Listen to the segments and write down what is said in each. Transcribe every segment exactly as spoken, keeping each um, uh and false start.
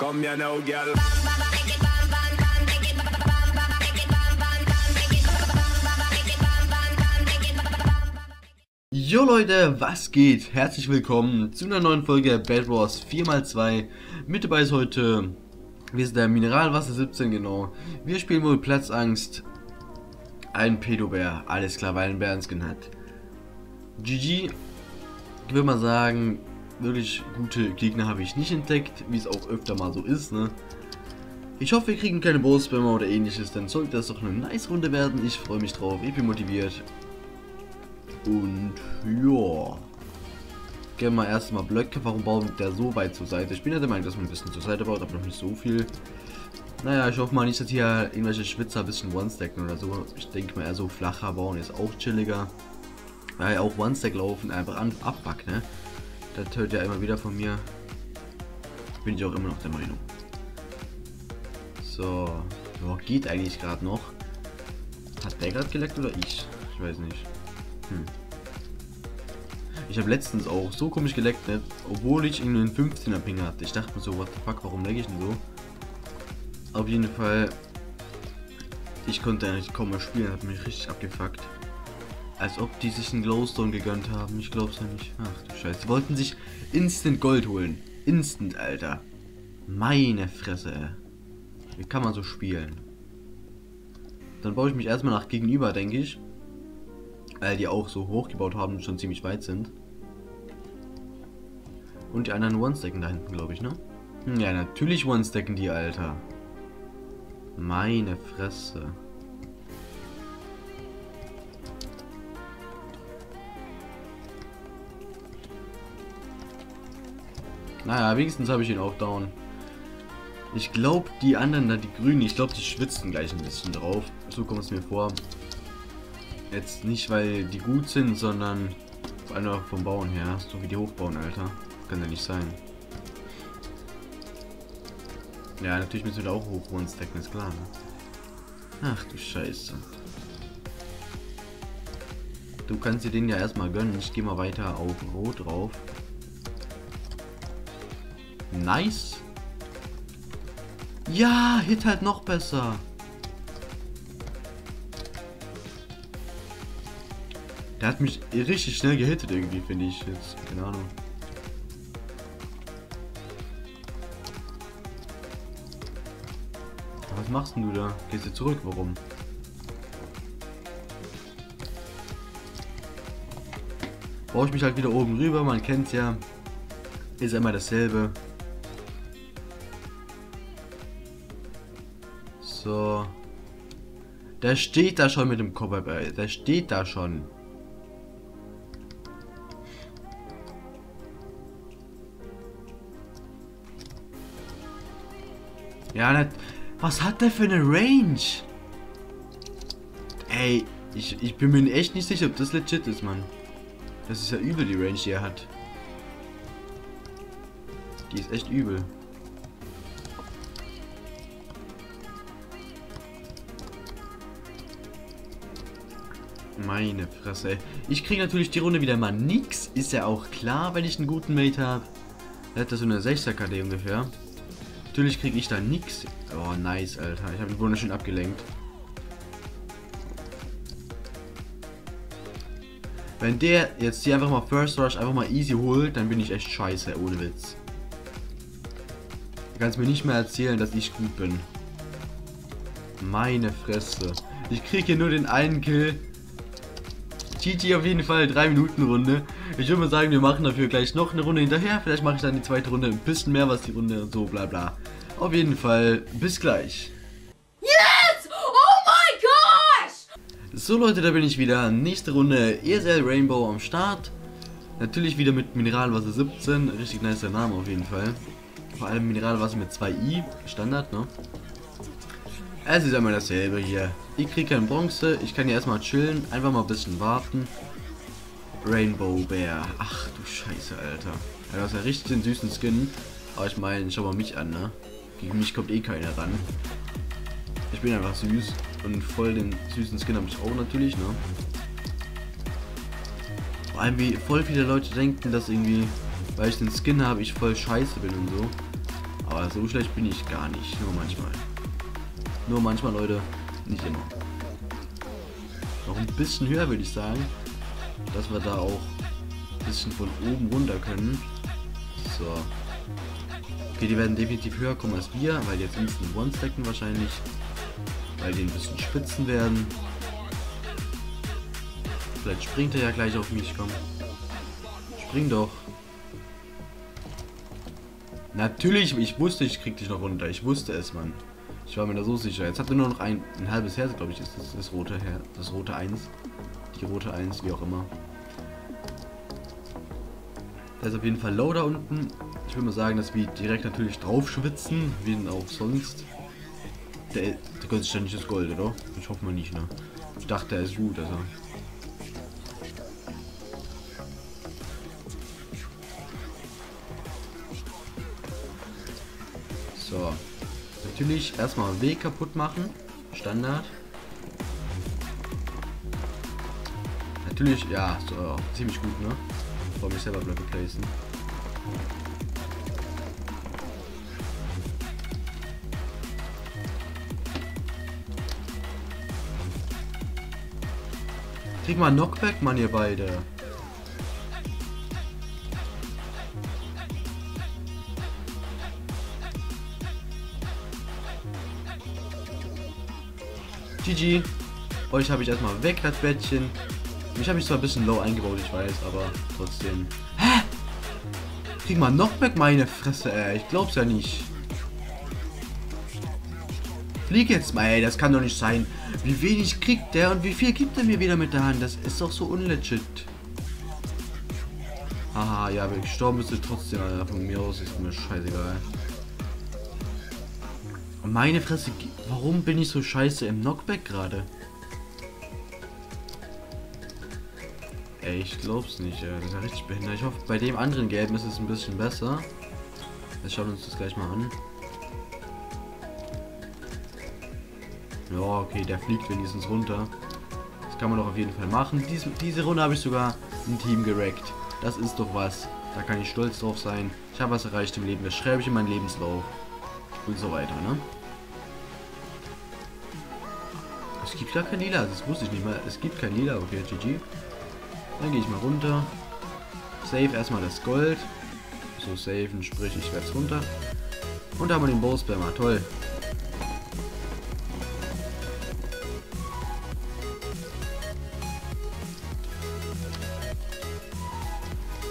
Komm ja no girl. Jo Leute, was geht? Herzlich willkommen zu einer neuen Folge Bad Wars vier mal zwei. Mit dabei ist heute, wir sind der Mineralwasser siebzehn, genau. Wir spielen wohl Platzangst. Ein Pedobär, alles klar, weil ein Bär einen Skin hat. G G, ich würde mal sagen, wirklich gute Gegner habe ich nicht entdeckt, wie es auch öfter mal so ist, ne? Ich hoffe, wir kriegen keine Boss-Spammer oder ähnliches, dann sollte das doch eine nice Runde werden. Ich freue mich drauf, ich bin motiviert. Und ja, gehen wir erstmal Blöcke. Warum baut der so weit zur Seite? Ich bin ja der Meinung, dass man ein bisschen zur Seite baut, aber noch nicht so viel. Naja, ich hoffe mal nicht, dass hier irgendwelche Schwitzer ein bisschen One-Stacken oder so. Ich denke mal eher so flacher bauen ist auch chilliger. Weil ja, auch One-Stack laufen einfach an, abback, ne? Das hört ja immer wieder von mir. Bin ich auch immer noch der Meinung. So, ja, geht eigentlich gerade noch. Hat der gerade geleckt oder ich? Ich weiß nicht. Hm. Ich habe letztens auch so komisch geleckt, ne? Obwohl ich einen fünfzehner Ping hatte. Ich dachte mir so, what the fuck, warum lecke ich denn so? Auf jeden Fall, ich konnte eigentlich kaum mehr spielen, hat mich richtig abgefuckt. Als ob die sich einen Glowstone gegönnt haben, ich glaub's ja nicht. Ach du Scheiße, die wollten sich instant Gold holen. Instant, Alter. Meine Fresse, ey. Wie kann man so spielen? Dann baue ich mich erstmal nach gegenüber, denke ich. Weil die auch so hoch gebaut haben und schon ziemlich weit sind. Und die anderen One-Stacken da hinten, glaube ich, ne? Ja, natürlich One-Stacken die, Alter. Meine Fresse. Naja, wenigstens habe ich ihn auch down. Ich glaube, die anderen da, die Grünen, ich glaube, die schwitzen gleich ein bisschen drauf. So kommt es mir vor. Jetzt nicht, weil die gut sind, sondern einfach vom Bauen her. So wie die hochbauen, Alter. Kann ja nicht sein. Ja, natürlich müssen wir da auch hoch und stacken, ist klar, ne? Ach du Scheiße. Du kannst dir den ja erstmal gönnen. Ich gehe mal weiter auf Rot drauf. Nice. Ja, Hit halt noch besser. Der hat mich richtig schnell gehittet irgendwie, finde ich jetzt. Keine Ahnung. Was machst denn du da? Gehst du zurück? Warum? Brauche ich mich halt wieder oben rüber, man kennt's ja. Ist immer dasselbe. So. Der steht da schon mit dem Kopf, ey. Der steht da schon. Ja, das, was hat der für eine Range? Ey, ich, ich bin mir echt nicht sicher, ob das legit ist, Mann. Das ist ja übel, die Range, die er hat. Die ist echt übel. Meine Fresse, ey. Ich kriege natürlich die Runde wieder mal nix. Ist ja auch klar, wenn ich einen guten Mate habe. Er hat das so eine sechzehner K D ungefähr. Natürlich kriege ich da nichts. Oh, nice, Alter. Ich habe ihn wunderschön abgelenkt. Wenn der jetzt hier einfach mal First Rush einfach mal easy holt, dann bin ich echt scheiße, ohne Witz. Du kannst mir nicht mehr erzählen, dass ich gut bin. Meine Fresse. Ich kriege hier nur den einen Kill. G G auf jeden Fall, drei Minuten Runde. Ich würde mal sagen, wir machen dafür gleich noch eine Runde hinterher. Vielleicht mache ich dann die zweite Runde ein bisschen mehr, was die Runde und so bla bla. Auf jeden Fall, bis gleich. Yes! Oh my gosh! So Leute, da bin ich wieder. Nächste Runde, E S L Rainbow am Start. Natürlich wieder mit Mineralwasser siebzehn. Richtig nice der Name auf jeden Fall. Vor allem Mineralwasser mit zwei i. Standard, ne? Es ist einmal dasselbe hier. Ich kriege kein Bronze. Ich kann hier erstmal chillen. Einfach mal ein bisschen warten. Rainbow Bear. Ach du Scheiße, Alter. Ja, du hast ja richtig den süßen Skin. Aber ich meine, schau mal mich an, ne? Gegen mich kommt eh keiner ran. Ich bin einfach süß. Und voll den süßen Skin habe ich auch natürlich, ne? Vor allem, wie voll viele Leute denken, dass irgendwie, weil ich den Skin habe, ich voll scheiße bin und so. Aber so schlecht bin ich gar nicht. Nur manchmal. Nur manchmal, Leute. Nicht immer. Noch ein bisschen höher, würde ich sagen. Dass wir da auch ein bisschen von oben runter können. So. Okay, die werden definitiv höher kommen als wir, weil jetzt müssen One-Stacken wahrscheinlich. Weil die ein bisschen spitzen werden. Vielleicht springt er ja gleich auf mich, komm. Spring doch. Natürlich, ich wusste, ich krieg dich noch runter. Ich wusste es, Mann. Ich war mir da so sicher. Jetzt hat er nur noch ein, ein halbes Herz, glaube ich, ist das, das rote Herz. Das rote eins. Die rote eins, wie auch immer. Da ist auf jeden Fall low da unten. Ich würde mal sagen, dass wir direkt natürlich drauf schwitzen, wie denn auch sonst. Der, der gönnt sich ja nicht das Gold, oder? Ich hoffe mal nicht, ne? Ich dachte, er ist gut, also. So. Natürlich erstmal Weg kaputt machen. Standard. Natürlich, ja, so, ziemlich gut, ne? Ich wollte mich selber Blöcke placen. Krieg mal Knockback, Mann, ihr beide. G G. Euch habe ich erstmal weg, das Bettchen. Mich habe ich zwar ein bisschen low eingebaut, ich weiß, aber trotzdem. Hä? Krieg mal Knockback, meine Fresse, ey. Ich glaub's ja nicht. Flieg jetzt mal, ey, das kann doch nicht sein. Wie wenig kriegt der und wie viel gibt er mir wieder mit der Hand? Das ist doch so unlegit. Haha, ja, wenn ich gestorben bist, ist trotzdem, Alter, von mir aus ist mir scheißegal. Und meine Fresse, warum bin ich so scheiße im Knockback gerade? Ey, ich glaub's nicht, ey. Das ist ja richtig behindert. Ich hoffe, bei dem anderen Gelben ist es ein bisschen besser. Wir schauen uns das gleich mal an. Ja, okay, der fliegt wenigstens runter. Das kann man doch auf jeden Fall machen. Dies, diese Runde habe ich sogar ein Team gerackt. Das ist doch was. Da kann ich stolz drauf sein. Ich habe was erreicht im Leben. Das schreibe ich in meinen Lebenslauf. Und so weiter, ne? Es gibt gar kein Lila. Das wusste ich nicht mal. Es gibt kein Lila. Okay, G G. Dann gehe ich mal runter. Save erstmal das Gold. So, saven, sprich, ich werde es runter. Und da haben wir den Boss-Bär mal. Toll.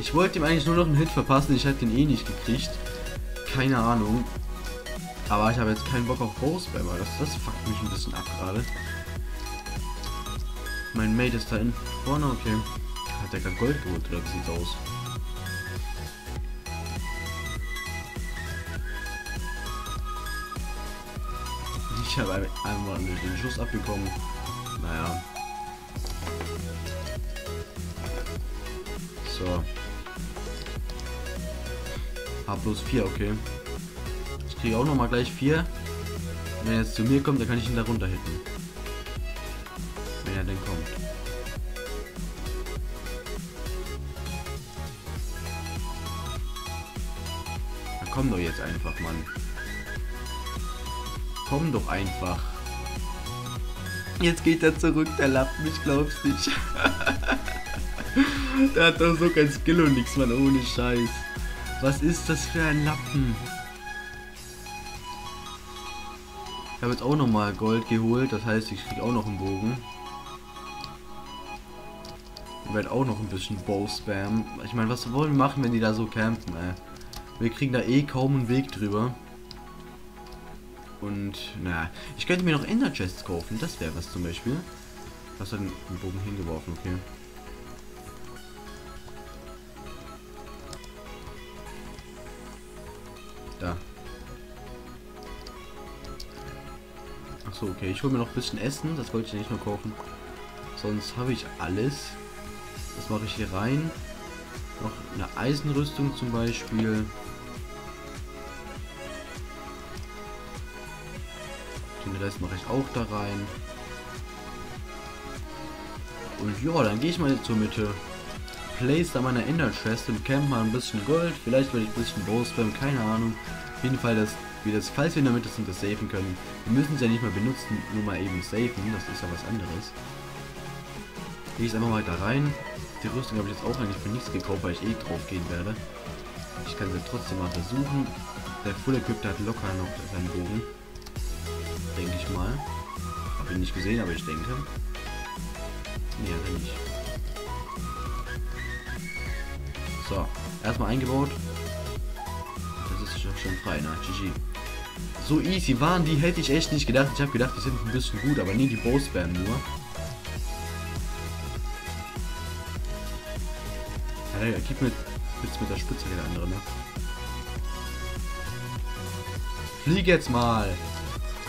Ich wollte ihm eigentlich nur noch einen Hit verpassen, ich hätte den eh nicht gekriegt. Keine Ahnung. Aber ich habe jetzt keinen Bock auf Bow-Spammer. Das, das fuckt mich ein bisschen ab gerade. Mein Mate ist da in vorne, okay. Hat der gerade Gold geholt, oder wie sieht's aus? Ich habe einmal den Schuss abbekommen. Naja. So. Hab bloß vier, okay. Ich kriege auch noch mal gleich vier. Wenn er jetzt zu mir kommt, dann kann ich ihn da runter hitten. Wenn er denn kommt. Na komm doch jetzt einfach, Mann. Komm doch einfach. Jetzt geht er zurück, der Lappen, ich glaub's nicht. Der hat doch so kein Skill und nichts, Mann, ohne Scheiß. Was ist das für ein Lappen? Ich habe jetzt auch nochmal Gold geholt, das heißt, ich krieg auch noch einen Bogen. Ich werde auch noch ein bisschen Bow spammen. Ich meine, was wollen wir machen, wenn die da so campen, ey? Wir kriegen da eh kaum einen Weg drüber. Und, na, ich könnte mir noch Ender Chests kaufen, das wäre was zum Beispiel. Was hat denn einen Bogen hingeworfen, okay. Ach so, okay, ich hole mir noch ein bisschen Essen, das wollte ich nicht nur kaufen. Sonst habe ich alles. Das mache ich hier rein. Noch eine Eisenrüstung zum Beispiel. Den Rest mache ich auch da rein. Und ja, dann gehe ich mal zur Mitte. Place da meine Ender Chest und camp mal ein bisschen Gold. Vielleicht werde ich ein bisschen Bow spammen, keine Ahnung. jeden Fall das, wie das, falls wir in der Mitte sind, das safen können. Wir müssen es ja nicht mal benutzen, nur mal eben safen, das ist ja was anderes. Gehe ich einfach mal da rein. Die Rüstung habe ich jetzt auch eigentlich für nichts gekauft, weil ich eh drauf gehen werde. Ich kann sie trotzdem mal versuchen. Der Full Equipped hat locker noch seinen Bogen. Denke ich mal. Hab ihn nicht gesehen, aber ich denke. Nee, hat er nicht. So, erstmal eingebaut. Das ist doch schon frei, na, G G. So easy waren die, hätte ich echt nicht gedacht. Ich habe gedacht, die sind ein bisschen gut, aber nee, die Bows werden nur. Ja, ja, gib mir jetzt mit der Spitze der andere, ne? Flieg jetzt mal!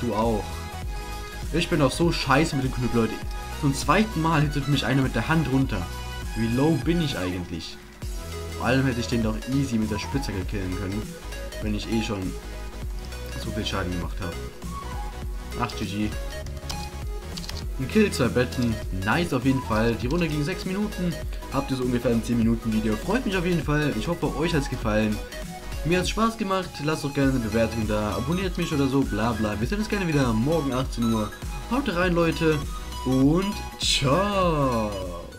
Du auch! Ich bin doch so scheiße mit dem Knüppel, Leute. Zum zweiten Mal hittet mich einer mit der Hand runter. Wie low bin ich eigentlich? Vor allem hätte ich den doch easy mit der Spitze killen können, wenn ich eh schon so viel Schaden gemacht habe. Ach, G G. Ein Kill, zwei Betten. Nice auf jeden Fall. Die Runde ging sechs Minuten. Habt ihr so ungefähr ein zehn Minuten Video. Freut mich auf jeden Fall. Ich hoffe, euch hat es gefallen. Mir hat es Spaß gemacht. Lasst doch gerne eine Bewertung da. Abonniert mich oder so. Bla bla. Wir sehen uns gerne wieder morgen achtzehn Uhr. Haut rein, Leute. Und ciao.